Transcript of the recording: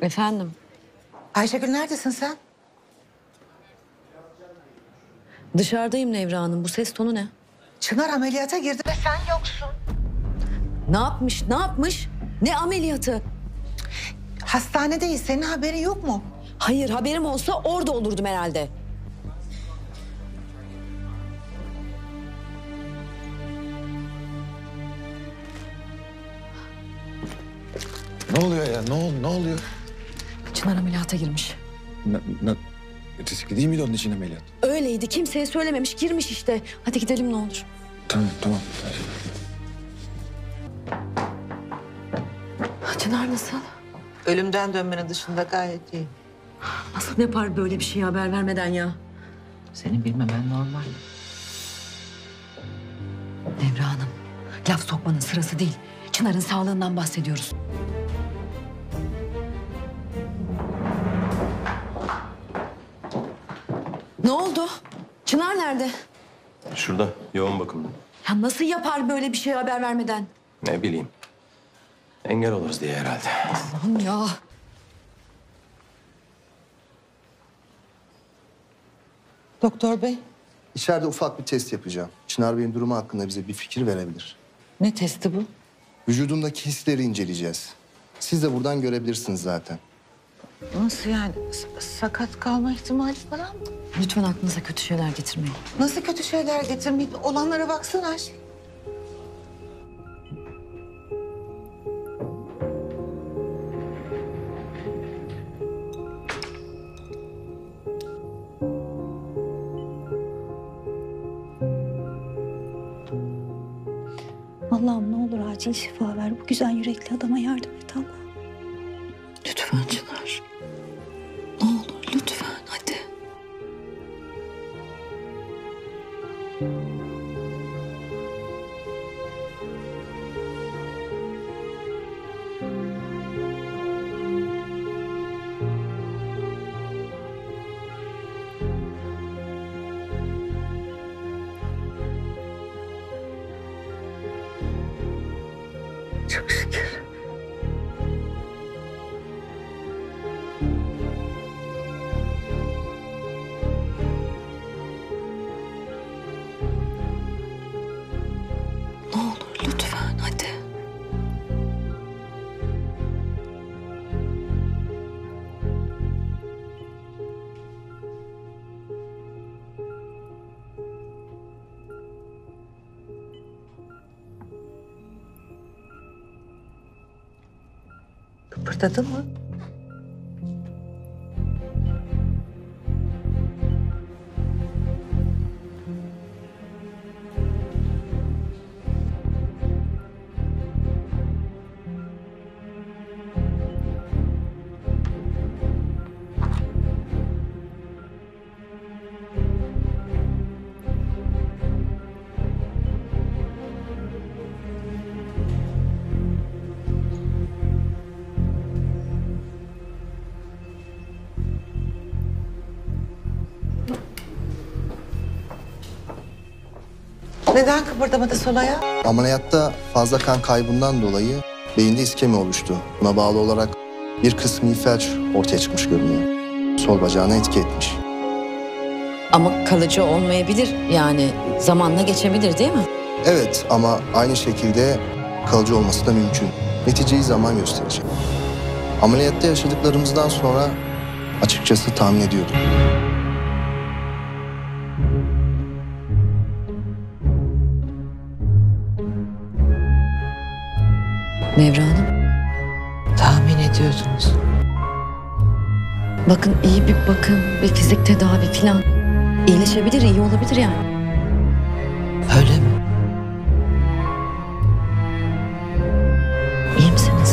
Efendim? Ayşegül neredesin sen? Dışarıdayım Nevra Hanım. Bu ses tonu ne? Çınar ameliyata girdi ve sen yoksun. Ne yapmış? Ne yapmış? Ne ameliyatı? Hastanedeyiz. Senin haberin yok mu? Hayır, haberim olsa orada olurdum herhalde. Ne oluyor ya? Ne oluyor? Çınar ameliyata girmiş. Riskli değil miydi onun için ameliyat? Öyleydi. Kimseye söylememiş. Girmiş işte. Hadi gidelim ne olur. Tamam. Çınar nasıl? Ölümden dönmenin dışında gayet iyi. Nasıl yapar böyle bir şeye haber vermeden ya? Senin bilmemen normal. Nevra Hanım, laf sokmanın sırası değil. Çınar'ın sağlığından bahsediyoruz. Ne oldu? Çınar nerede? Şurada, yoğun bakımda. Ya nasıl yapar böyle bir şeye haber vermeden? Ne bileyim. Engel oluruz diye herhalde. Allah'ım ya. Doktor bey. İçeride ufak bir test yapacağım. Çınar Bey'in durumu hakkında bize bir fikir verebilir. Ne testi bu? Vücudundaki hisleri inceleyeceğiz. Siz de buradan görebilirsiniz zaten. Nasıl yani? Sakat kalma ihtimali falan mı? Lütfen aklınıza kötü şeyler getirmeyin. Nasıl kötü şeyler getirmeyin? Olanlara baksana Ayşe. Allah'ım ne olur acil şifa ver. Bu güzel yürekli adama yardım et Allah. Lütfen Çınar. Ne olur lütfen hadi. Çok şükür. Ne olur lütfen hadi. Kıpırdadı mı? Neden kıpırdamadı sol ayağı? Ameliyatta fazla kan kaybından dolayı beyinde iskemi oluştu. Buna bağlı olarak bir kısmi felç ortaya çıkmış görünüyor. Sol bacağına etki etmiş. Ama kalıcı olmayabilir yani zamanla geçebilir değil mi? Evet ama aynı şekilde kalıcı olması da mümkün. Neticeyi zaman gösterecek. Ameliyatta yaşadıklarımızdan sonra açıkçası tahmin ediyordum. Nevra Hanım. Tahmin ediyordunuz. Bakın iyi bir bakım ve fizik tedavi falan. İyileşebilir, iyi olabilir yani. Öyle mi? İyi misiniz?